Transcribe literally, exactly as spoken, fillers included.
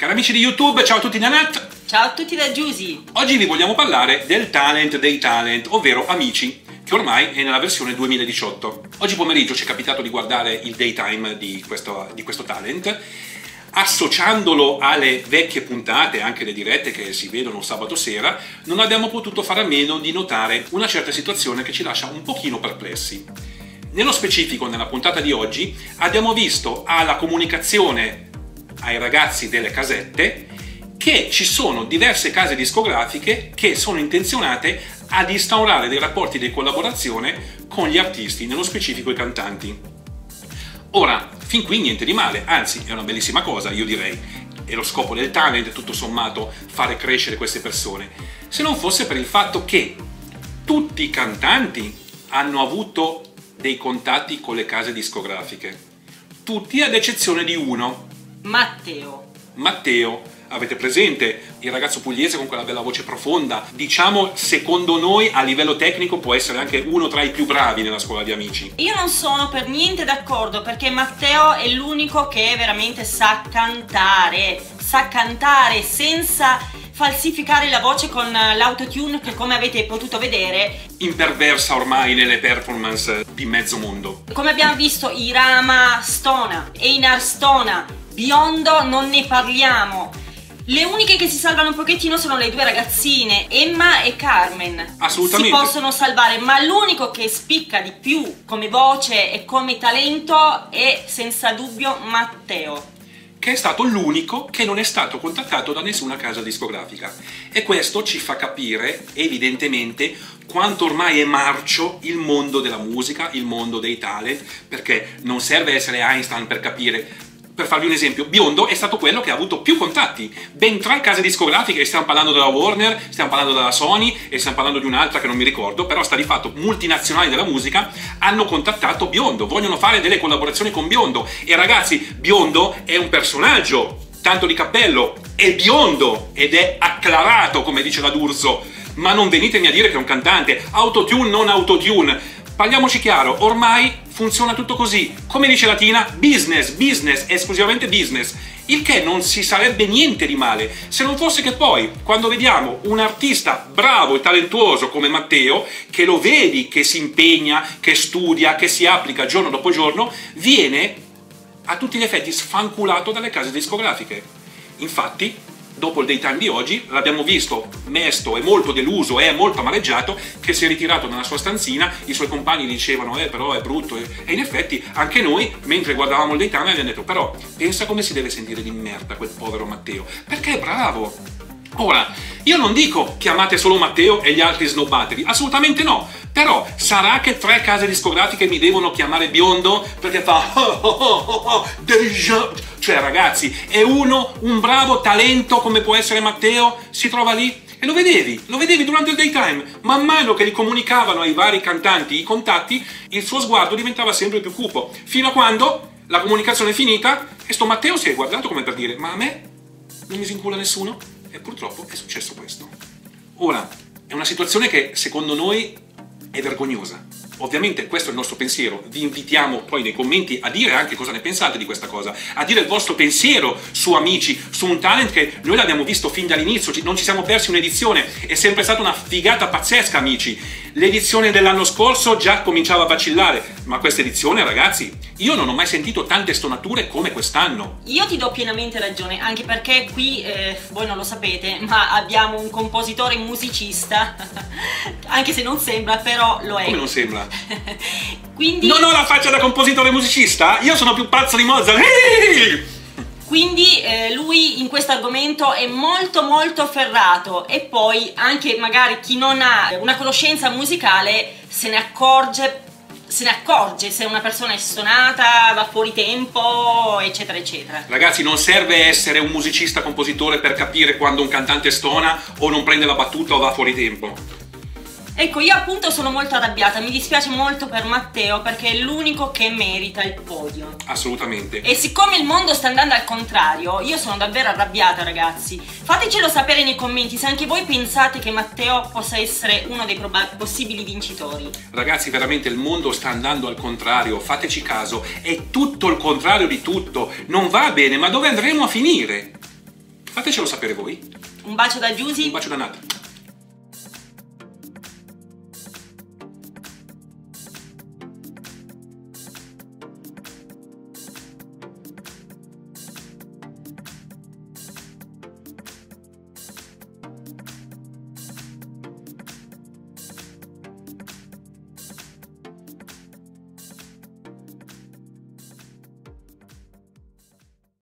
Cari amici di YouTube, ciao a tutti da Nat. Ciao a tutti da Giusy. Oggi vi vogliamo parlare del talent dei talent, ovvero Amici, che ormai è nella versione duemiladiciotto. Oggi pomeriggio ci è capitato di guardare il daytime di questo, di questo talent, associandolo alle vecchie puntate, anche le dirette che si vedono sabato sera, non abbiamo potuto fare a meno di notare una certa situazione che ci lascia un pochino perplessi. Nello specifico, nella puntata di oggi, abbiamo visto alla comunicazione ai ragazzi delle casette che ci sono diverse case discografiche che sono intenzionate ad instaurare dei rapporti di collaborazione con gli artisti, nello specifico i cantanti. Ora, fin qui niente di male, anzi è una bellissima cosa, io direi. È lo scopo del talent, tutto sommato, fare crescere queste persone, se non fosse per il fatto che tutti i cantanti hanno avuto dei contatti con le case discografiche, tutti ad eccezione di uno, Matteo. Matteo, avete presente il ragazzo pugliese con quella bella voce profonda? Diciamo, secondo noi, a livello tecnico può essere anche uno tra i più bravi nella scuola di Amici. Io non sono per niente d'accordo, perché Matteo è l'unico che veramente sa cantare, sa cantare senza falsificare la voce con l'autotune che, come avete potuto vedere, imperversa ormai nelle performance di mezzo mondo. Come abbiamo visto, Irama stona, Einar stona, Biondo non ne parliamo. Le uniche che si salvano un pochettino sono le due ragazzine, Emma e Carmen. Assolutamente. Si possono salvare, ma l'unico che spicca di più come voce e come talento è senza dubbio Matteo, che è stato l'unico che non è stato contattato da nessuna casa discografica. E questo ci fa capire, evidentemente, quanto ormai è marcio il mondo della musica, il mondo dei talent, perché non serve essere Einstein per capire. Per farvi un esempio, Biondo è stato quello che ha avuto più contatti, ben tre case discografiche, stiamo parlando della Warner, stiamo parlando della Sony e stiamo parlando di un'altra che non mi ricordo, però sta di fatto multinazionali della musica, hanno contattato Biondo, vogliono fare delle collaborazioni con Biondo. E ragazzi, Biondo è un personaggio, tanto di cappello, è biondo ed è acclarato, come dice la D'Urso, ma non venitemi a dire che è un cantante, autotune non autotune. Parliamoci chiaro, ormai funziona tutto così, come dice Latina, business, business, esclusivamente business, il che non si sarebbe niente di male, se non fosse che poi, quando vediamo un artista bravo e talentuoso come Matteo, che lo vedi che si impegna, che studia, che si applica giorno dopo giorno, viene a tutti gli effetti sfanculato dalle case discografiche. Infatti, dopo il daytime di oggi, l'abbiamo visto mesto e molto deluso e molto amareggiato, che si è ritirato nella sua stanzina, i suoi compagni dicevano eh però è brutto, e in effetti anche noi mentre guardavamo il daytime abbiamo detto però pensa come si deve sentire di merda quel povero Matteo, perché è bravo. Ora, io non dico chiamate solo Matteo e gli altri snobbatevi, assolutamente no, però sarà che tre case discografiche mi devono chiamare Biondo perché fa oh oh oh oh, déjà. Cioè ragazzi, è uno, un bravo talento come può essere Matteo, si trova lì e lo vedevi, lo vedevi durante il daytime. Man mano che gli comunicavano ai vari cantanti i contatti, il suo sguardo diventava sempre più cupo, fino a quando la comunicazione è finita e sto Matteo si è guardato come per dire ma a me non mi si incula nessuno, e purtroppo è successo questo. Ora, è una situazione che secondo noi è vergognosa. Ovviamente questo è il nostro pensiero, vi invitiamo poi nei commenti a dire anche cosa ne pensate di questa cosa, a dire il vostro pensiero su Amici, su un talent che noi l'abbiamo visto fin dall'inizio, non ci siamo persi un'edizione, è sempre stata una figata pazzesca Amici. L'edizione dell'anno scorso già cominciava a vacillare, ma questa edizione ragazzi, io non ho mai sentito tante stonature come quest'anno. Io ti do pienamente ragione, anche perché qui, eh, voi non lo sapete, ma abbiamo un compositore musicista, anche se non sembra, però lo è. Come non sembra? Quindi... non ho la faccia da compositore musicista? Io sono più pazzo di Mozart! Quindi eh, lui in questo argomento è molto molto ferrato, e poi anche magari chi non ha una conoscenza musicale se ne accorge, se ne accorge se una persona è stonata, va fuori tempo, eccetera eccetera. Ragazzi, non serve essere un musicista compositore per capire quando un cantante stona o non prende la battuta o va fuori tempo. Ecco, io appunto sono molto arrabbiata, mi dispiace molto per Matteo perché è l'unico che merita il podio. Assolutamente. E siccome il mondo sta andando al contrario, io sono davvero arrabbiata ragazzi. Fatecelo sapere nei commenti se anche voi pensate che Matteo possa essere uno dei possibili vincitori. Ragazzi, veramente il mondo sta andando al contrario, fateci caso, è tutto il contrario di tutto, non va bene, ma dove andremo a finire? Fatecelo sapere voi. Un bacio da Giusy. Un bacio da Nat.